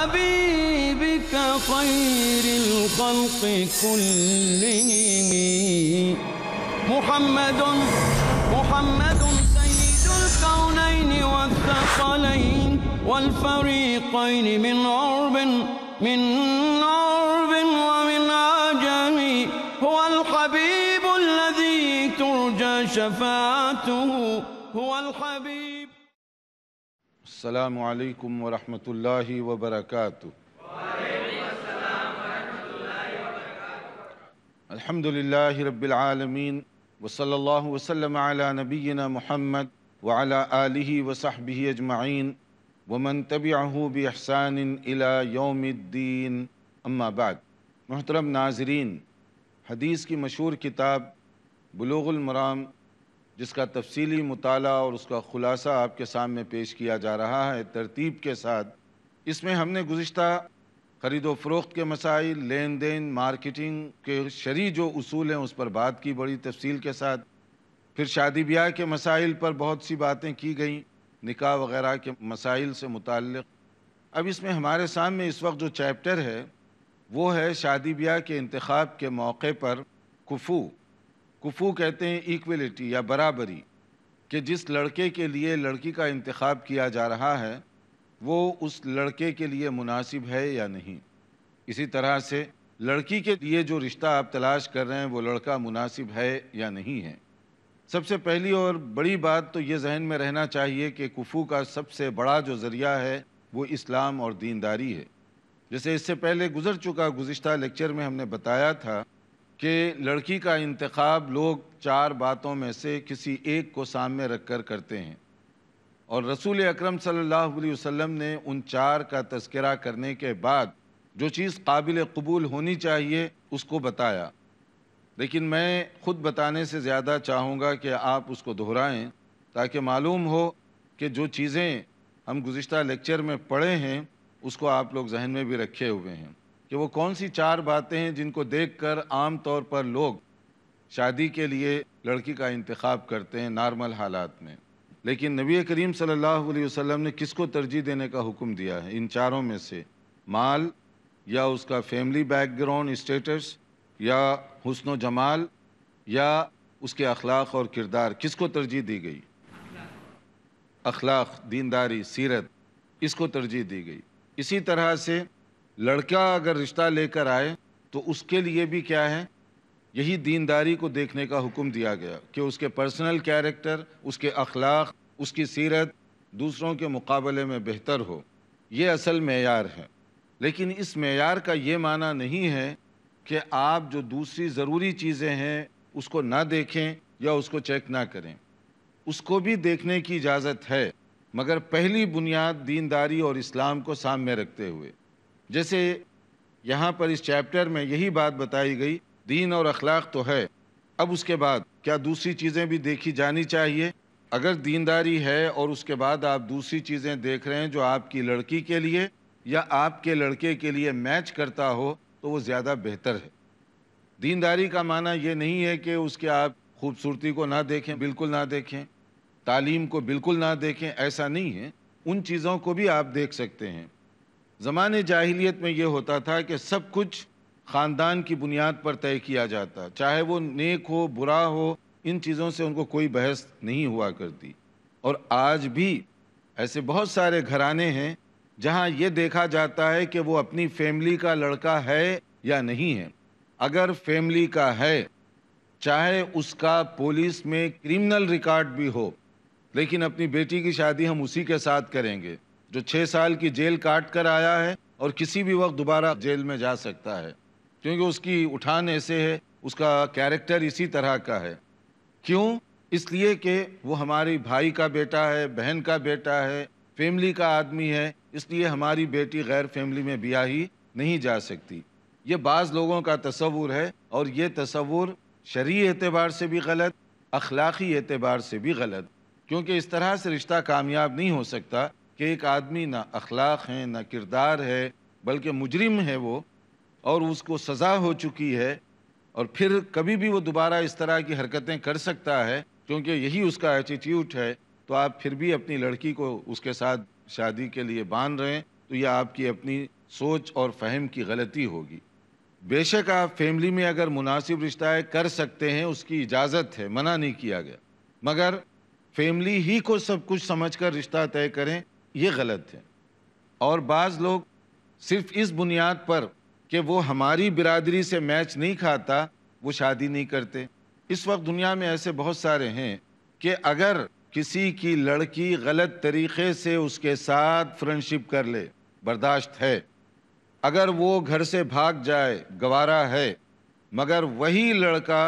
حبيبك خير الخلق كلهم محمد سيد الكونين والثقلين والفريقين من عرب ومن عجم هو الحبيب الذي ترجى شفاعته هو الحبيب अस्सलामु अलैकुम व रहमतुल्लाहि व बरकातुहू। अल्हम्दुलिल्लाहि रब्बिल आलमीन व सल्लल्लाहु वसल्लम अला नबिय्यिना मुहम्मद व अला आलिहि व सहबिहि अजमाइन व मन तबिअहू बि इहसान इला यौमिद्दीन। अम्मा बाद। मोहतरम नाज़रीन, हदीस की मशहूर किताब बुलूगुल मराम, जिसका तफसीली मुताला और उसका ख़ुलासा आपके सामने पेश किया जा रहा है तरतीब के साथ। इसमें हमने गुज़िश्ता ख़रीदो फ़रोख्त के मसाइल, लेन देन, मार्केटिंग के शरई जो उसूल हैं उस पर बात की बड़ी तफसील के साथ। फिर शादी ब्याह के मसाइल पर बहुत सी बातें की गई, निकाह वग़ैरह के मसाइल से मुताल्लिक़। अब इसमें हमारे सामने इस वक्त जो चैप्टर है वो है शादी ब्याह के इंतख़ाब के मौक़े पर कुफ़ू कहते हैं इक्वलिटी या बराबरी, कि जिस लड़के के लिए लड़की का इंतख़ाब किया जा रहा है वो उस लड़के के लिए मुनासिब है या नहीं। इसी तरह से लड़की के लिए जो रिश्ता आप तलाश कर रहे हैं वो लड़का मुनासिब है या नहीं है। सबसे पहली और बड़ी बात तो ये जहन में रहना चाहिए कि कुफ़ू का सबसे बड़ा जो ज़रिया है वो इस्लाम और दीनदारी है। जैसे इससे पहले गुज़र चुका गुज़िश्ता लेक्चर में हमने बताया था कि लड़की का इंतख़ाब लोग चार बातों में से किसी एक को सामने रख कर करते हैं, और रसूल अकरम सल्लल्लाहु अलैहि वसल्लम ने उन चार का तज़किरा करने के बाद जो चीज़ काबिल कबूल होनी चाहिए उसको बताया। लेकिन मैं ख़ुद बताने से ज़्यादा चाहूँगा कि आप उसको दोहराएं, ताकि मालूम हो कि जो चीज़ें हम गुज़िश्ता लेक्चर में पढ़े हैं उसको आप लोग जहन में भी रखे हुए हैं कि वो कौन सी चार बातें हैं जिनको देखकर आम तौर पर लोग शादी के लिए लड़की का इंतख़ाब करते हैं नॉर्मल हालात में। लेकिन नबी करीम सल्लल्लाहु अलैहि वसल्लम ने किसको तरजीह देने का हुक्म दिया है इन चारों में से? माल या उसका फैमिली बैकग्राउंड स्टेटस, या हुस्न व जमाल, या उसके अखलाक और किरदार। किसको तरजीह दी गई? अखलाक, दीनदारी, सीरत, इसको तरजीह दी गई। इसी तरह से लड़का अगर रिश्ता लेकर आए तो उसके लिए भी क्या है, यही दीनदारी को देखने का हुक्म दिया गया कि उसके पर्सनल कैरेक्टर, उसके अखलाक, उसकी सीरत दूसरों के मुकाबले में बेहतर हो। ये असल मेयार है। लेकिन इस मेयार का ये माना नहीं है कि आप जो दूसरी ज़रूरी चीज़ें हैं उसको ना देखें या उसको चेक ना करें। उसको भी देखने की इजाज़त है, मगर पहली बुनियाद दीनदारी और इस्लाम को सामने रखते हुए। जैसे यहाँ पर इस चैप्टर में यही बात बताई गई, दीन और अखलाक तो है, अब उसके बाद क्या दूसरी चीज़ें भी देखी जानी चाहिए? अगर दीनदारी है और उसके बाद आप दूसरी चीज़ें देख रहे हैं जो आपकी लड़की के लिए या आपके लड़के के लिए मैच करता हो तो वो ज़्यादा बेहतर है। दीनदारी का माना ये नहीं है कि उसके आप खूबसूरती को ना देखें, बिल्कुल ना देखें, तालीम को बिल्कुल ना देखें, ऐसा नहीं है। उन चीज़ों को भी आप देख सकते हैं। ज़माने जाहिलियत में ये होता था कि सब कुछ ख़ानदान की बुनियाद पर तय किया जाता, चाहे वो नेक हो बुरा हो, इन चीज़ों से उनको कोई बहस नहीं हुआ करती। और आज भी ऐसे बहुत सारे घराने हैं जहाँ ये देखा जाता है कि वो अपनी फैमिली का लड़का है या नहीं है। अगर फैमिली का है, चाहे उसका पुलिस में क्रिमिनल रिकॉर्ड भी हो, लेकिन अपनी बेटी की शादी हम उसी के साथ करेंगे जो 6 साल की जेल काट कर आया है और किसी भी वक्त दोबारा जेल में जा सकता है, क्योंकि उसकी उठान ऐसे है, उसका कैरेक्टर इसी तरह का है। क्यों? इसलिए कि वो हमारी भाई का बेटा है, बहन का बेटा है, फैमिली का आदमी है, इसलिए हमारी बेटी गैर फैमिली में ब्याह ही नहीं जा सकती। ये बाज़ लोगों का तसव्वुर है, और ये तसव्वुर शरई एतबार से भी गलत, अखलाक़ी एतबार से भी गलत, क्योंकि इस तरह से रिश्ता कामयाब नहीं हो सकता कि एक आदमी ना अखलाक है, ना किरदार है, बल्कि मुजरिम है वो, और उसको सज़ा हो चुकी है, और फिर कभी भी वो दोबारा इस तरह की हरकतें कर सकता है क्योंकि यही उसका एटीट्यूड है। तो आप फिर भी अपनी लड़की को उसके साथ शादी के लिए बांध रहे हैं तो यह आपकी अपनी सोच और फहम की गलती होगी। बेशक आप फैमिली में अगर मुनासिब रिश्ता कर सकते हैं, उसकी इजाज़त है, मना नहीं किया गया, मगर फैमिली ही को सब कुछ समझकर रिश्ता तय करें ये गलत है। और बाज़ लोग सिर्फ इस बुनियाद पर कि वो हमारी बिरादरी से मैच नहीं खाता वो शादी नहीं करते। इस वक्त दुनिया में ऐसे बहुत सारे हैं कि अगर किसी की लड़की गलत तरीक़े से उसके साथ फ्रेंडशिप कर ले, बर्दाश्त है, अगर वो घर से भाग जाए गवारा है, मगर वही लड़का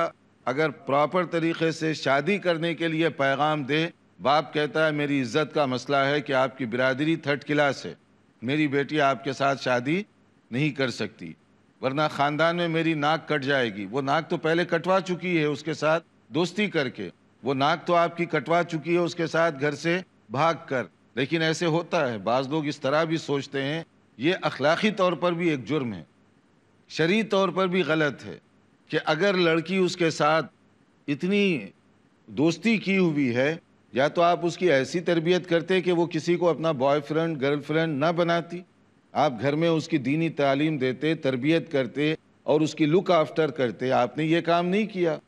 अगर प्रॉपर तरीक़े से शादी करने के लिए पैगाम दे, बाप कहता है मेरी इज़्ज़त का मसला है कि आपकी बिरादरी थर्ड क्लास है, मेरी बेटी आपके साथ शादी नहीं कर सकती वरना ख़ानदान में मेरी नाक कट जाएगी। वो नाक तो पहले कटवा चुकी है उसके साथ दोस्ती करके, वो नाक तो आपकी कटवा चुकी है उसके साथ घर से भाग कर। लेकिन ऐसे होता है, बाज़ लोग इस तरह भी सोचते हैं, ये अखलाक़ी तौर पर भी एक जुर्म है, शरई तौर पर भी गलत है कि अगर लड़की उसके साथ इतनी दोस्ती की हुई है, या तो आप उसकी ऐसी तरबियत करते कि वो किसी को अपना बॉयफ्रेंड गर्लफ्रेंड ना बनाती, आप घर में उसकी दीनी तालीम देते, तरबियत करते और उसकी लुक आफ्टर करते। आपने ये काम नहीं किया।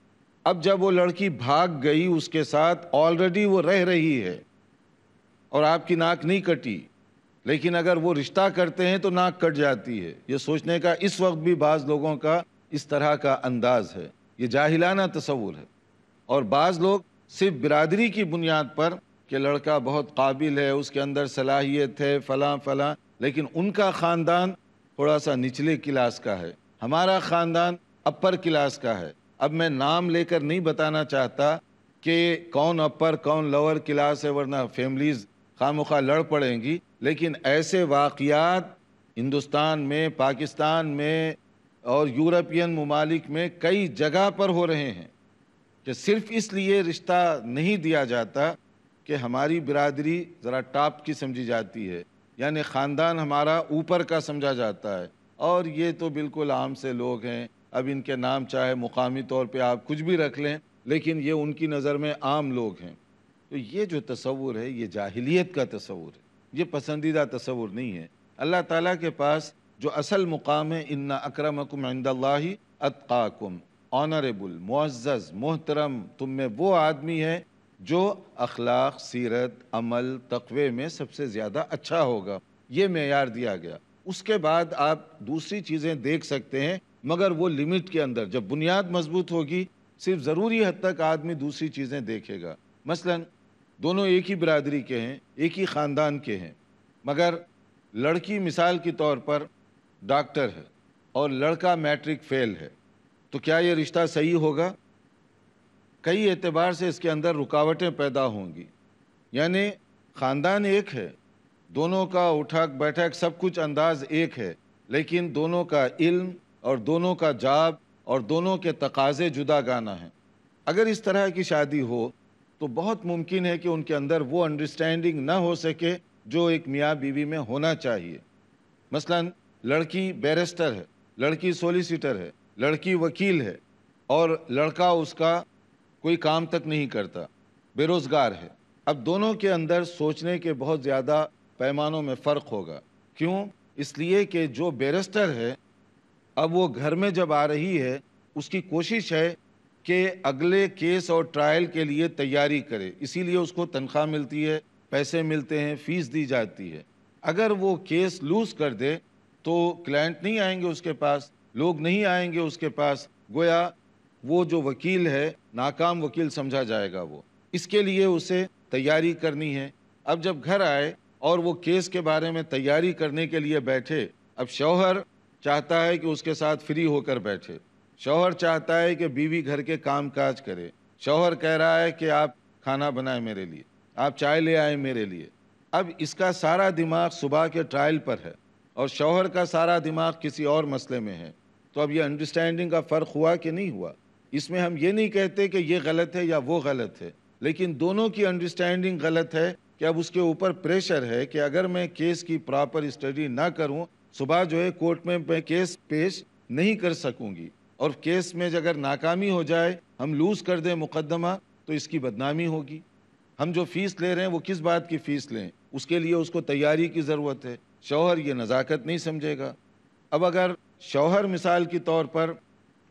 अब जब वो लड़की भाग गई, उसके साथ ऑलरेडी वो रह रही है और आपकी नाक नहीं कटी, लेकिन अगर वो रिश्ता करते हैं तो नाक कट जाती है। ये सोचने का इस वक्त भी बाज़ लोगों का इस तरह का अंदाज़ है, ये जाहिलाना तसव्वुर है। और बाज़ लोग सिर्फ बिरादरी की बुनियाद पर कि लड़का बहुत काबिल है, उसके अंदर सलाहियत है, फ़लाँ फ़लाँ, लेकिन उनका ख़ानदान थोड़ा सा निचले क्लास का है, हमारा ख़ानदान अपर क्लास का है। अब मैं नाम लेकर नहीं बताना चाहता कि कौन अपर कौन लोअर क्लास है, वरना फैमिलीज़ खामखा लड़ पड़ेंगी। लेकिन ऐसे वाक़ियात हिंदुस्तान में, पाकिस्तान में और यूरोपियन ममालिक में कई जगह पर हो रहे हैं कि सिर्फ इसलिए रिश्ता नहीं दिया जाता कि हमारी बिरादरी ज़रा टॉप की समझी जाती है, यानी ख़ानदान हमारा ऊपर का समझा जाता है। और ये तो बिल्कुल आम से लोग हैं, अब इनके नाम चाहे मुकामी तौर पे आप कुछ भी रख लें, लेकिन ये उनकी नज़र में आम लोग हैं। तो ये जो तसव्वुर है ये जाहिलियत का तसव्वुर है, ये पसंदीदा तसव्वुर नहीं है। अल्लाह ताला के पास जो असल मुकाम है, इन्ना अक्रमकुम इंदल्लाहि अत्काकुम, ऑनरेबल, मुअज़्ज़ज़, मोहतरम, तुम में वो आदमी है जो अखलाक, सीरत, अमल, तक़वे में सबसे ज़्यादा अच्छा होगा, ये मेयार दिया गया। उसके बाद आप दूसरी चीज़ें देख सकते हैं, मगर वो लिमिट के अंदर। जब बुनियाद मजबूत होगी सिर्फ ज़रूरी हद तक आदमी दूसरी चीज़ें देखेगा। मसलन दोनों एक ही बिरादरी के हैं, एक ही ख़ानदान के हैं, मगर लड़की मिसाल के तौर पर डॉक्टर है और लड़का मैट्रिक फेल है, तो क्या ये रिश्ता सही होगा? कई एतबार से इसके अंदर रुकावटें पैदा होंगी। यानी ख़ानदान एक है, दोनों का उठक बैठक सब कुछ अंदाज़ एक है, लेकिन दोनों का इल्म और दोनों का जाब और दोनों के तकाज़े जुदागाना हैं। अगर इस तरह की शादी हो तो बहुत मुमकिन है कि उनके अंदर वो अंडरस्टैंडिंग ना हो सके जो एक मियाँ बीवी में होना चाहिए। मसलन लड़की बैरिस्टर है, लड़की सॉलिसिटर है, लड़की वकील है और लड़का उसका कोई काम तक नहीं करता, बेरोज़गार है। अब दोनों के अंदर सोचने के बहुत ज़्यादा पैमानों में फ़र्क होगा। क्यों? इसलिए कि जो बैरिस्टर है अब वो घर में जब आ रही है, उसकी कोशिश है कि अगले केस और ट्रायल के लिए तैयारी करे, इसीलिए उसको तनख्वाह मिलती है, पैसे मिलते हैं, फ़ीस दी जाती है। अगर वो केस लूज़ कर दे तो क्लाइंट नहीं आएंगे उसके पास, लोग नहीं आएंगे उसके पास, गोया वो जो वकील है नाकाम वकील समझा जाएगा। वो इसके लिए उसे तैयारी करनी है। अब जब घर आए और वो केस के बारे में तैयारी करने के लिए बैठे, अब शौहर चाहता है कि उसके साथ फ्री होकर बैठे, शौहर चाहता है कि बीवी घर के काम काज करे, शौहर कह रहा है कि आप खाना बनाएं मेरे लिए, आप चाय ले आए मेरे लिए। अब इसका सारा दिमाग सुबह के ट्रायल पर है और शौहर का सारा दिमाग किसी और मसले में है। तो अब ये अंडरस्टैंडिंग का फ़र्क हुआ कि नहीं हुआ? इसमें हम ये नहीं कहते कि ये गलत है या वो गलत है, लेकिन दोनों की अंडरस्टैंडिंग गलत है कि अब उसके ऊपर प्रेशर है कि अगर मैं केस की प्रॉपर स्टडी ना करूं, सुबह जो है कोर्ट में मैं केस पेश नहीं कर सकूंगी, और केस में अगर नाकामी हो जाए, हम लूज़ कर दें मुकदमा, तो इसकी बदनामी होगी। हम जो फ़ीस ले रहे हैं वो किस बात की फ़ीस लें? उसके लिए उसको तैयारी की ज़रूरत है। शौहर ये नज़ाकत नहीं समझेगा। अब अगर शौहर मिसाल के तौर पर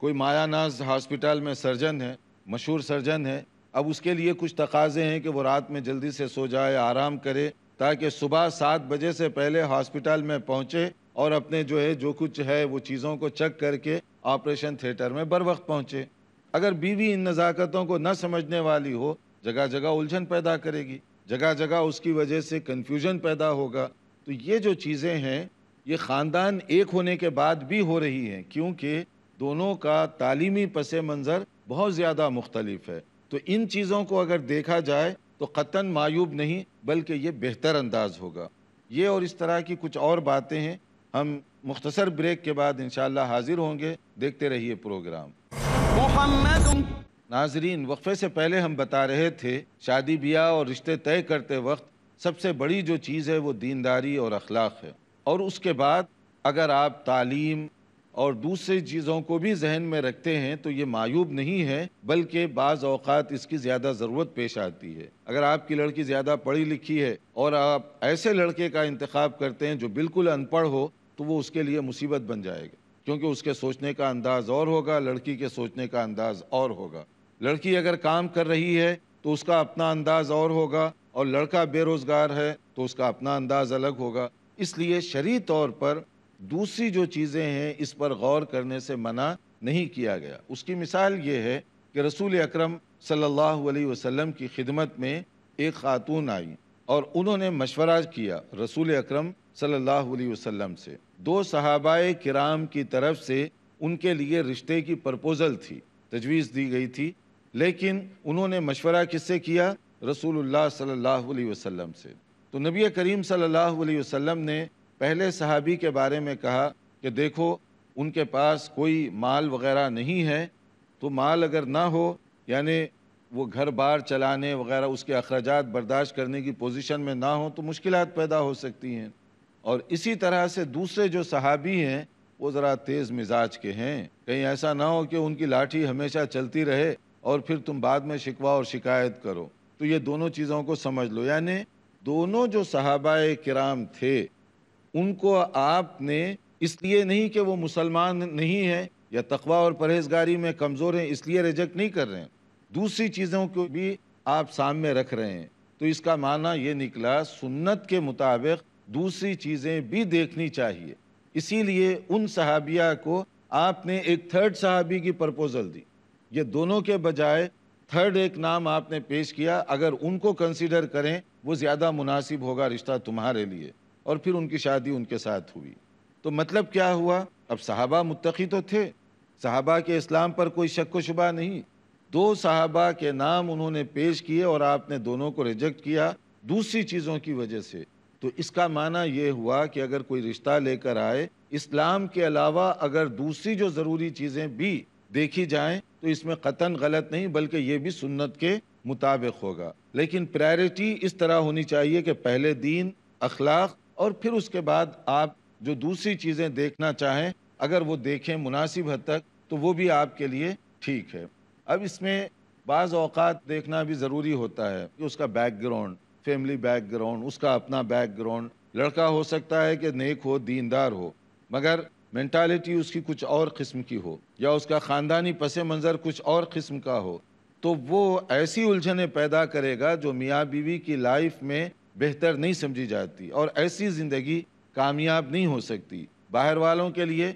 कोई मायानाज हॉस्पिटल में सर्जन है, मशहूर सर्जन है, अब उसके लिए कुछ तकाजे हैं कि वो रात में जल्दी से सो जाए, आराम करे, ताकि सुबह 7 बजे से पहले हॉस्पिटल में पहुँचे और अपने जो कुछ है वो चीज़ों को चेक करके ऑपरेशन थिएटर में बर वक्त पहुँचे। अगर बीवी इन नज़ाकतों को न समझने वाली हो, जगह जगह उलझन पैदा करेगी, जगह जगह उसकी वजह से कन्फ्यूजन पैदा होगा। तो ये जो चीज़ें हैं ये ख़ानदान एक होने के बाद भी हो रही हैं, क्योंकि दोनों का तालीमी पस मंज़र बहुत ज़्यादा मुख्तलिफ है। तो इन चीज़ों को अगर देखा जाए तो क़तन मायूब नहीं, बल्कि ये बेहतर अंदाज़ होगा। ये और इस तरह की कुछ और बातें हैं। हम मुख्तसर ब्रेक के बाद इंशाअल्लाह हाजिर होंगे। देखते रहिए प्रोग्राम। नाजरीन, वक्फे से पहले हम बता रहे थे शादी ब्याह और रिश्ते तय करते वक्त सबसे बड़ी जो चीज़ है वो दीनदारी और अखलाक है, और उसके बाद अगर आप तालीम और दूसरी चीज़ों को भी जहन में रखते हैं तो ये मायूब नहीं है, बल्कि बाज़ औक़ात इसकी ज़्यादा ज़रूरत पेश आती है। अगर आपकी लड़की ज़्यादा पढ़ी लिखी है और आप ऐसे लड़के का इंतखाब करते हैं जो बिल्कुल अनपढ़ हो, तो वो उसके लिए मुसीबत बन जाएगा, क्योंकि उसके सोचने का अंदाज़ और होगा, लड़की के सोचने का अंदाज़ और होगा। लड़की अगर काम कर रही है तो उसका अपना अंदाज़ और होगा, और लड़का बेरोज़गार है तो उसका अपना अंदाज़ अलग होगा। इसलिए शरई तौर पर दूसरी जो चीज़ें हैं इस पर गौर करने से मना नहीं किया गया। उसकी मिसाल ये है कि रसूल अकरम सल्लल्लाहु अलैहि वसल्लम की खिदमत में एक खातून आई और उन्होंने मशवरा किया रसूल अकरम सल्लल्लाहु अलैहि वसल्लम से। 2 सहाबाए किराम की तरफ से उनके लिए रिश्ते की प्रपोज़ल थी, तजवीज़ दी गई थी, लेकिन उन्होंने मशवरा किससे किया? रसूलुल्लाह सल्लल्लाहु अलैहि वसल्लम से। तो नबी करीम सल्लल्लाहु अलैहि वसल्लम ने पहले सहाबी के बारे में कहा कि देखो उनके पास कोई माल वग़ैरह नहीं है, तो माल अगर ना हो यानि वो घर बार चलाने वग़ैरह उसके अखराजात बर्दाश्त करने की पोजीशन में ना हो तो मुश्किलात पैदा हो सकती हैं। और इसी तरह से दूसरे जो सहाबी हैं वो ज़रा तेज़ मिजाज के हैं, कहीं ऐसा ना हो कि उनकी लाठी हमेशा चलती रहे और फिर तुम बाद में शिकवा और शिकायत करो। तो ये दोनों चीज़ों को समझ लो, यानि दोनों जो सहाबाए किराम थे उनको आपने इसलिए नहीं कि वो मुसलमान नहीं हैं या तकवा और परहेजगारी में कमज़ोर हैं इसलिए रिजेक्ट नहीं कर रहे हैं, दूसरी चीज़ों को भी आप सामने रख रहे हैं। तो इसका माना ये निकला सुन्नत के मुताबिक दूसरी चीज़ें भी देखनी चाहिए। इसीलिए उन सहाबिया को आपने एक थर्ड सहाबी की प्रपोज़ल दी, ये दोनों के बजाय थर्ड एक नाम आपने पेश किया, अगर उनको कंसिडर करें वो ज़्यादा मुनासिब होगा रिश्ता तुम्हारे लिए। और फिर उनकी शादी उनके साथ हुई। तो मतलब क्या हुआ? अब सहाबा मुत्तकी तो थे, सहाबा के इस्लाम पर कोई शक व शुबा नहीं, 2 सहाबा के नाम उन्होंने पेश किए और आपने दोनों को रिजेक्ट किया दूसरी चीज़ों की वजह से। तो इसका माना ये हुआ कि अगर कोई रिश्ता लेकर आए इस्लाम के अलावा अगर दूसरी जो ज़रूरी चीज़ें भी देखी जाएँ तो इसमें कतन गलत नहीं, बल्कि ये भी सुन्नत के मुताबिक होगा। लेकिन प्रायोरिटी इस तरह होनी चाहिए कि पहले दीन, अखलाक, और फिर उसके बाद आप जो दूसरी चीज़ें देखना चाहें अगर वो देखें मुनासिब हद तक तो वो भी आपके लिए ठीक है। अब इसमें बाज़ औक़ात देखना भी ज़रूरी होता है कि उसका बैकग्राउंड, फैमिली बैकग्राउंड, उसका अपना बैकग्राउंड। लड़का हो सकता है कि नेक हो, दीनदार हो, मगर मेंटालिटी उसकी कुछ और किस्म की हो या उसका ख़ानदानी पस मंज़र कुछ और किस्म का हो, तो वो ऐसी उलझनें पैदा करेगा जो मियाँ बीवी की लाइफ में बेहतर नहीं समझी जाती, और ऐसी ज़िंदगी कामयाब नहीं हो सकती। बाहर वालों के लिए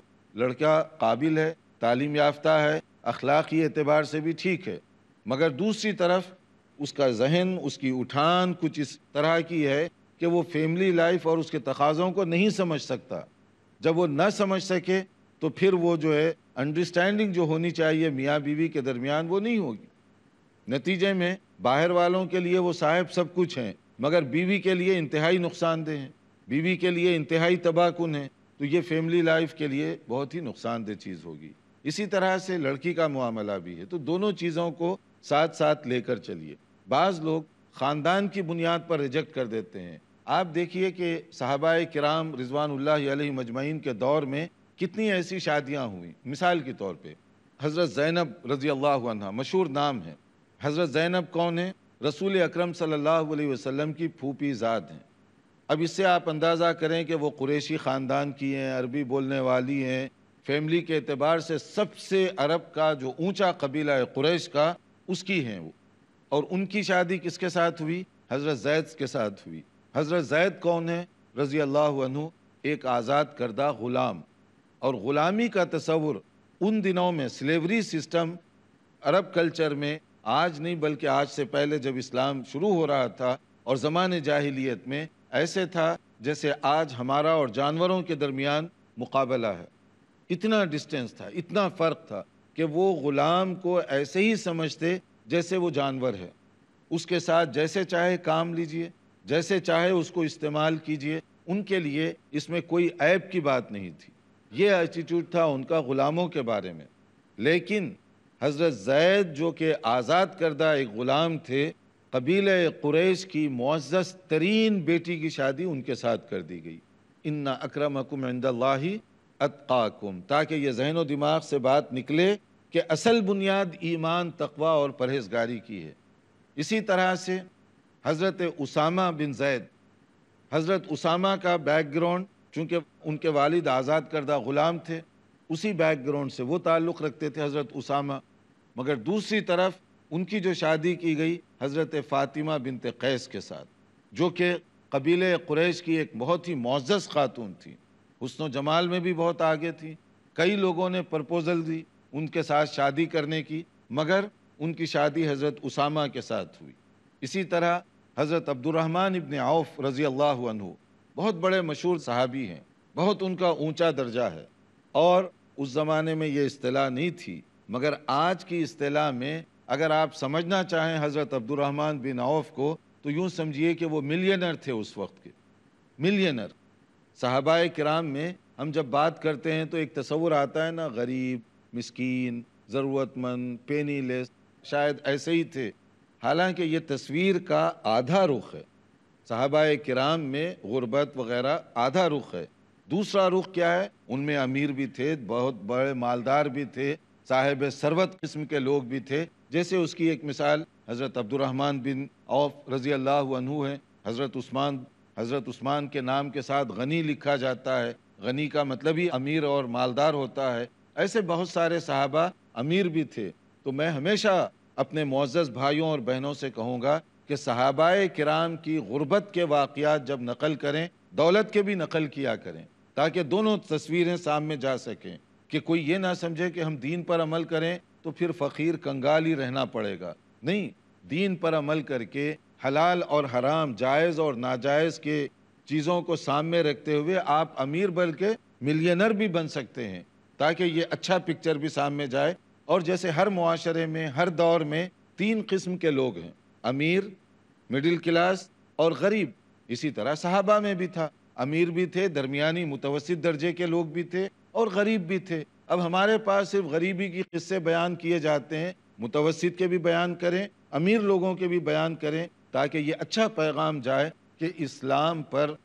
लड़का काबिल है, तालीम याफ्ता है, अखलाकी एतबार से भी ठीक है, मगर दूसरी तरफ उसका जहन, उसकी उठान कुछ इस तरह की है कि वो फैमिली लाइफ और उसके तकाज़ों को नहीं समझ सकता। जब वो ना समझ सके तो फिर वो अंडरस्टैंडिंग जो होनी चाहिए मियाँ बीवी के दरमियान वो नहीं होगी। नतीजे में बाहर वालों के लिए वो साहिब सब कुछ हैं, मगर बीवी के लिए इंतहाई नुकसानदेह हैं, बीवी के लिए इंतहाई तबाहकुन हैं। तो ये फैमिली लाइफ के लिए बहुत ही नुकसानदेह चीज़ होगी। इसी तरह से लड़की का मामला भी है। तो दोनों चीज़ों को साथ साथ लेकर चलिए। बाज़ लोग ख़ानदान की बुनियाद पर रिजेक्ट कर देते हैं। आप देखिए कि सहाबाए किराम रिज़वानुल्लाह अलैहिम अजमईन के दौर में कितनी ऐसी शादियाँ हुई। मिसाल के तौर पर हज़रत ज़ैनब रज़ी अल्लाह अन्हा मशहूर नाम है। हज़रत ज़ैनब कौन है? रसूल अकरम सल्लल्लाहु अलैहि वसल्लम की फूपी ज़ाद हैं। अब इससे आप अंदाज़ा करें कि वो कुरैशी ख़ानदान की हैं, अरबी बोलने वाली हैं, फैमिली के अतबार से सबसे अरब का जो ऊंचा कबीला है कुरैश का उसकी हैं वो। और उनकी शादी किसके साथ हुई? हज़रत ज़ैद के साथ हुई। हज़रत ज़ैद कौन है? रज़ी अल्लाह अन्हु, एक आज़ाद करदा ग़ुलाम। और ग़ुलामी का तस्वुर उन दिनों में स्लेवरी सिस्टम अरब कल्चर में, आज नहीं बल्कि आज से पहले जब इस्लाम शुरू हो रहा था और ज़माने जाहिलियत में, ऐसे था जैसे आज हमारा और जानवरों के दरमियान मुकाबला है। इतना डिस्टेंस था, इतना फ़र्क था कि वो ग़ुलाम को ऐसे ही समझते जैसे वो जानवर है। उसके साथ जैसे चाहे काम लीजिए, जैसे चाहे उसको इस्तेमाल कीजिए, उनके लिए इसमें कोई ऐब की बात नहीं थी। ये एटीट्यूड था उनका ग़ुलामों के बारे में। लेकिन हज़रत ज़ैद जो कि आज़ाद करदा एक ग़ुलाम थे, कबीले कुरैश की मुअज़्ज़ज़ तरीन बेटी की शादी उनके साथ कर दी गई। इन्ना अक्रमकुम इंदल्लाहि अत्काकुम, ताकि ये ज़हन व दिमाग से बात निकले कि असल बुनियाद ईमान, तक़वा और परहेज़गारी की है। इसी तरह से हज़रत उसामा बिन ज़ैद, हज़रत उसामा का बैकग्राउंड चूँकि उनके वालिद आज़ाद करदा ग़ुलाम थे, उसी बैकग्राउंड से वो ताल्लुक़ रखते थे हज़रत उसामा। मगर दूसरी तरफ उनकी जो शादी की गई हज़रत फ़ातिमा बिनते क़ैस के साथ, जो कि कबीले कुरैश की एक बहुत ही मुअज़्ज़ज़ खातून थी, हुस्न जमाल में भी बहुत आगे थी। कई लोगों ने प्रपोज़ल दी उनके साथ शादी करने की, मगर उनकी शादी हज़रत उसामा के साथ हुई। इसी तरह हज़रत अब्दुर्रहमान इब्न औफ़ रज़ी अल्लाहु अन्हु बहुत बड़े मशहूर सहाबी हैं, बहुत उनका ऊँचा दर्जा है। और उस ज़माने में ये इस्तिलाह नहीं थी, मगर आज की इस्तिलाह में अगर आप समझना चाहें हज़रत अब्दुर्रहमान बिन औफ़ को, तो यूँ समझिए कि वो मिलियनर थे उस वक्त के। मिलियनर सहाबाए किराम में हम जब बात करते हैं तो एक तस्वुर आता है ना, गरीब, मिस्कीन, ज़रूरतमंद, पेनी लेस, शायद ऐसे ही थे। हालांकि ये तस्वीर का आधा रुख है, सहाबाए किराम में गुरबत वग़ैरह आधा रुख है। दूसरा रुख क्या है? उनमें अमीर भी थे, बहुत बड़े मालदार भी थे, साहिब सरवत किस्म के लोग भी थे। जैसे उसकी एक मिसाल हज़रत अब्दुर्रहमान बिन औफ़ रज़ी अल्लाहु अन्हु हैं। हज़रत उस्मान के नाम के साथ गनी लिखा जाता है, गनी का मतलब ही अमीर और मालदार होता है। ऐसे बहुत सारे सहाबा अमीर भी थे। तो मैं हमेशा अपने मुअज़्ज़ज़ भाइयों और बहनों से कहूँगा कि सहाबाए किराम की गुरबत के वाक़ियात जब नकल करें, दौलत के भी नकल किया करें, ताकि दोनों तस्वीरें सामने जा सकें। कि कोई ये ना समझे कि हम दीन पर अमल करें तो फिर फ़कीर कंगाल ही रहना पड़ेगा। नहीं, दीन पर अमल करके हलाल और हराम, जायज़ और नाजायज़ के चीज़ों को सामने रखते हुए आप अमीर बल्कि मिलियनर भी बन सकते हैं, ताकि ये अच्छा पिक्चर भी सामने जाए। और जैसे हर मुआशरे में, हर दौर में तीन किस्म के लोग हैं, अमीर, मिडिल क्लास और गरीब। इसी तरह सहाबा में भी था, अमीर भी थे, दरमियानी मुतवस्सित दर्जे के लोग भी थे और गरीब भी थे। अब हमारे पास सिर्फ गरीबी की किस्से बयान किए जाते हैं, मुतवस्सित के भी बयान करें, अमीर लोगों के भी बयान करें, ताकि ये अच्छा पैगाम जाए कि इस्लाम पर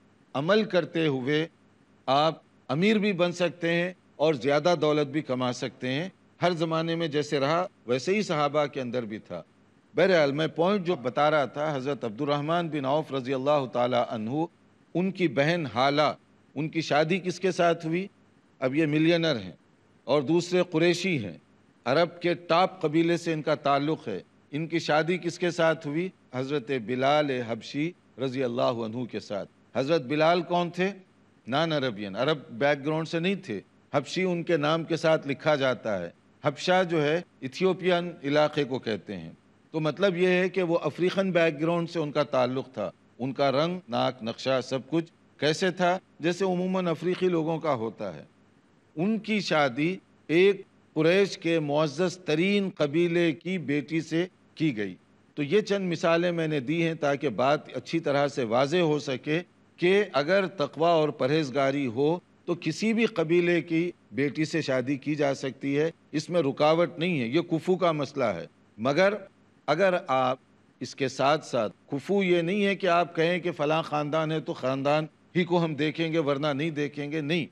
अमल करते हुए आप अमीर भी बन सकते हैं और ज़्यादा दौलत भी कमा सकते हैं। हर ज़माने में जैसे रहा वैसे ही सहाबा के अंदर भी था। बहरहाल, मैं पॉइंट जो बता रहा था, हज़रत अब्दुर्रहमान बिन औफ़ रज़ी अल्लाह ताला अन्हु, उनकी बहन हाला, उनकी शादी किसके साथ हुई? अब ये मिलियनर हैं और दूसरे कुरैशी हैं, अरब के टॉप कबीले से इनका ताल्लुक़ है। इनकी शादी किसके साथ हुई? हज़रत बिलाल हबशी रज़ी अल्लाहु अन्हु के साथ। हज़रत बिलाल कौन थे? नॉन अरबियन, अरब बैकग्राउंड से नहीं थे। हबशी उनके नाम के साथ लिखा जाता है। हबशा जो है इथियोपियन इलाक़े को कहते हैं। तो मतलब ये है कि वो अफ्रीकन बैकग्राउंड से उनका ताल्लुक़ था। उनका रंग, नाक, नक्शा सब कुछ कैसे था? जैसे उमूमन अफ्रीकी लोगों का होता है। उनकी शादी एक कुरैश के मुअज़्ज़ज़ तरीन कबीले की बेटी से की गई। तो ये चंद मिसालें मैंने दी हैं ताकि बात अच्छी तरह से वाज़े हो सके कि अगर तक़वा और परहेज़गारी हो तो किसी भी कबीले की बेटी से शादी की जा सकती है, इसमें रुकावट नहीं है। ये कुफू का मसला है। मगर अगर आप इसके साथ साथ, कुफू ये नहीं है कि आप कहें कि फ़लाँ ख़ानदान है तो ख़ानदान ही को हम देखेंगे वरना नहीं देखेंगे, नहीं,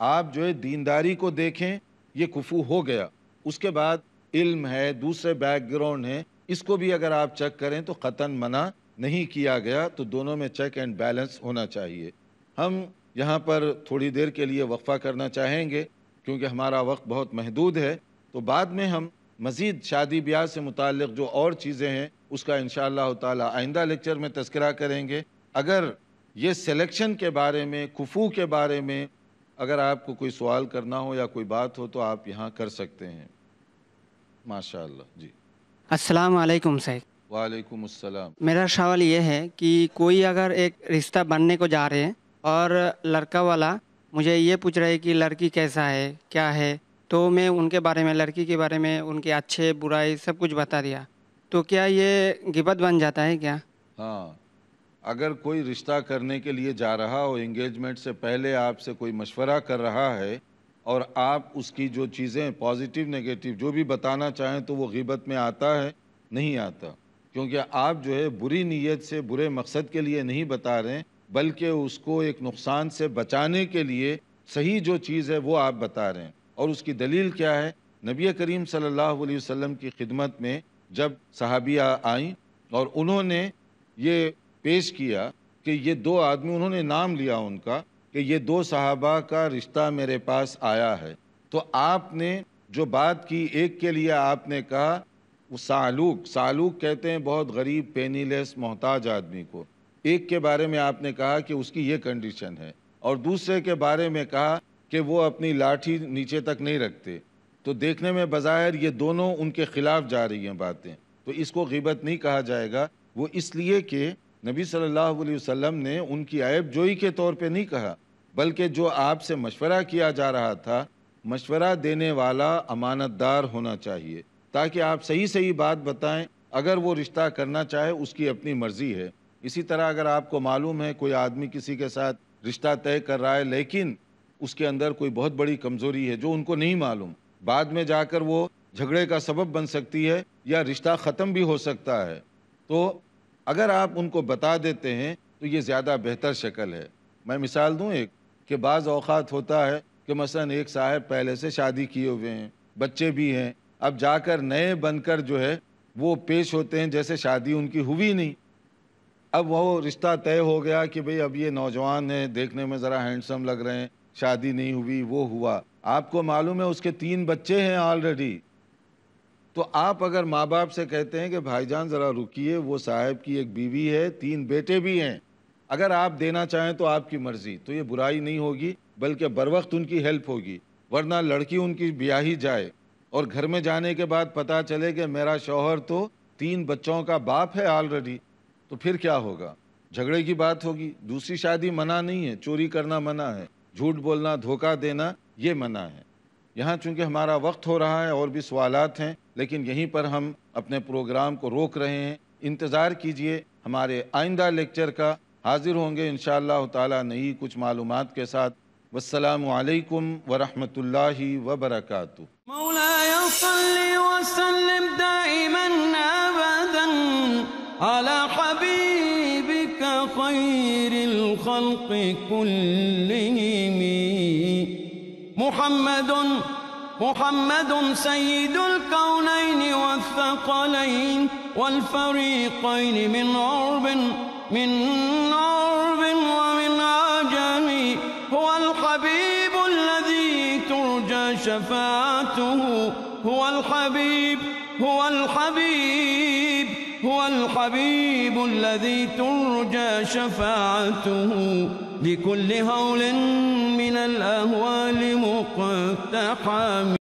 आप जो है दीनदारी को देखें, ये कुफू हो गया। उसके बाद इल्म है, दूसरे बैकग्राउंड है, इसको भी अगर आप चेक करें तो क़तन मना नहीं किया गया तो दोनों में चेक एंड बैलेंस होना चाहिए। हम यहाँ पर थोड़ी देर के लिए वक्फ़ा करना चाहेंगे क्योंकि हमारा वक्त बहुत महदूद है, तो बाद में हम मज़ीद शादी ब्याह से मुतालिक जो और चीज़ें हैं उसका इंशाअल्लाह ताला आइंदा लेक्चर में तज़किरा करेंगे। अगर ये सिलेक्शन के बारे में, कुफू के बारे में अगर आपको कोई सवाल करना हो या कोई बात हो तो आप यहाँ कर सकते हैं। माशाअल्लाह जी। अस्सलाम वालेकुम सर। वालेकुम अस्सलाम। मेरा सवाल ये है कि कोई अगर एक रिश्ता बनने को जा रहे हैं और लड़का वाला मुझे ये पूछ रहा है कि लड़की कैसा है, क्या है, तो मैं उनके बारे में, लड़की के बारे में, उनके अच्छे बुराई सब कुछ बता दिया, तो क्या ये गिबत बन जाता है क्या? हाँ, अगर कोई रिश्ता करने के लिए जा रहा हो, एंगेजमेंट से पहले आपसे कोई मशवरा कर रहा है और आप उसकी जो चीज़ें पॉजिटिव नेगेटिव जो भी बताना चाहें तो वो गिबत में आता है? नहीं आता, क्योंकि आप जो है बुरी नीयत से बुरे मकसद के लिए नहीं बता रहे हैं, बल्कि उसको एक नुकसान से बचाने के लिए सही जो चीज़ है वो आप बता रहे हैं। और उसकी दलील क्या है? नबी करीम सल्लल्लाहु अलैहि वसल्लम की खिदमत में जब सहाबिया आईं और उन्होंने ये पेश किया कि ये दो आदमी, उन्होंने नाम लिया उनका कि ये दो सहाबा का रिश्ता मेरे पास आया है, तो आपने जो बात की, एक के लिए आपने कहा सालूक, सालूक कहते हैं बहुत गरीब, पेनीलेस, मोहताज आदमी को। एक के बारे में आपने कहा कि उसकी ये कंडीशन है और दूसरे के बारे में कहा कि वो अपनी लाठी नीचे तक नहीं रखते। तो देखने में बज़ाहिर ये दोनों उनके ख़िलाफ़ जा रही हैं बातें, तो इसको गिबत नहीं कहा जाएगा। वो इसलिए कि नबी सल्लल्लाहु अलैहि वसल्लम ने उनकी ऐब जोई के तौर पे नहीं कहा, बल्कि जो आपसे मशवरा किया जा रहा था, मशवरा देने वाला अमानतदार होना चाहिए ताकि आप सही सही बात बताएं। अगर वो रिश्ता करना चाहे उसकी अपनी मर्ज़ी है। इसी तरह अगर आपको मालूम है कोई आदमी किसी के साथ रिश्ता तय कर रहा है लेकिन उसके अंदर कोई बहुत बड़ी कमज़ोरी है जो उनको नहीं मालूम, बाद में जाकर वो झगड़े का सबब बन सकती है या रिश्ता ख़त्म भी हो सकता है, तो अगर आप उनको बता देते हैं तो ये ज़्यादा बेहतर शक्ल है। मैं मिसाल दूँ एक कि बाज़ औक़ात होता है कि मसलन एक साहब पहले से शादी किए हुए हैं, बच्चे भी हैं, अब जाकर नए बनकर जो है वो पेश होते हैं जैसे शादी उनकी हुई नहीं। अब वो रिश्ता तय हो गया कि भाई अब ये नौजवान है, देखने में ज़रा हैंडसम लग रहे हैं, शादी नहीं हुई, वो हुआ। आपको मालूम है उसके 3 बच्चे हैं ऑलरेडी, तो आप अगर माँ बाप से कहते हैं कि भाईजान ज़रा रुकिए, वो साहब की एक बीवी है, 3 बेटे भी हैं, अगर आप देना चाहें तो आपकी मर्ज़ी, तो ये बुराई नहीं होगी बल्कि बरवक्त उनकी हेल्प होगी। वरना लड़की उनकी ब्याही जाए और घर में जाने के बाद पता चले कि मेरा शौहर तो 3 बच्चों का बाप है ऑलरेडी, तो फिर क्या होगा? झगड़े की बात होगी। दूसरी शादी मना नहीं है, चोरी करना मना है, झूठ बोलना, धोखा देना ये मना है। यहाँ चूँकि हमारा वक्त हो रहा है और भी सवालात हैं, लेकिन यहीं पर हम अपने प्रोग्राम को रोक रहे हैं। इंतज़ार कीजिए हमारे आइंदा लेक्चर का, हाजिर होंगे इंशाअल्लाह ताला नई कुछ मालूमात के साथ। वस्सलामु अलैकुम वरहमतुल्लाहि वबरकातु। मौलाया सल्ली व सल्लिम दाइमन अबदन अला हबीबिका खैरिल खल्क़ि कुल्लिहिम محمد سيد الكونين والثقلين والفريقين من عرب ومن عجم، هو الحبيب الذي ترجى شفاعته، هو الحبيب الذي ترجى شفاعته لكل هول من الأهوال مقتحم.